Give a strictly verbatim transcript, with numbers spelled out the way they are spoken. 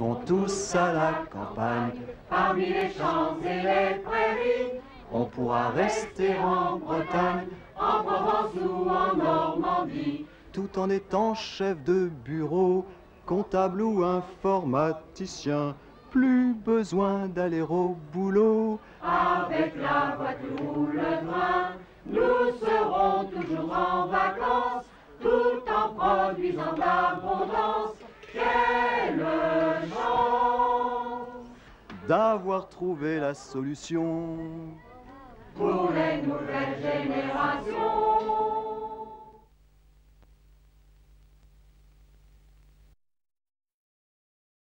Migrons tous à la campagne, parmi les champs et les prairies. On pourra rester en Bretagne, en Provence ou en Normandie. Tout en étant chef de bureau, comptable ou informaticien, plus besoin d'aller au boulot. Avec la voiture ou le train, nous serons toujours en vacances, tout en produisant d'abondance. Quelle chance d'avoir trouvé la solution pour les nouvelles générations.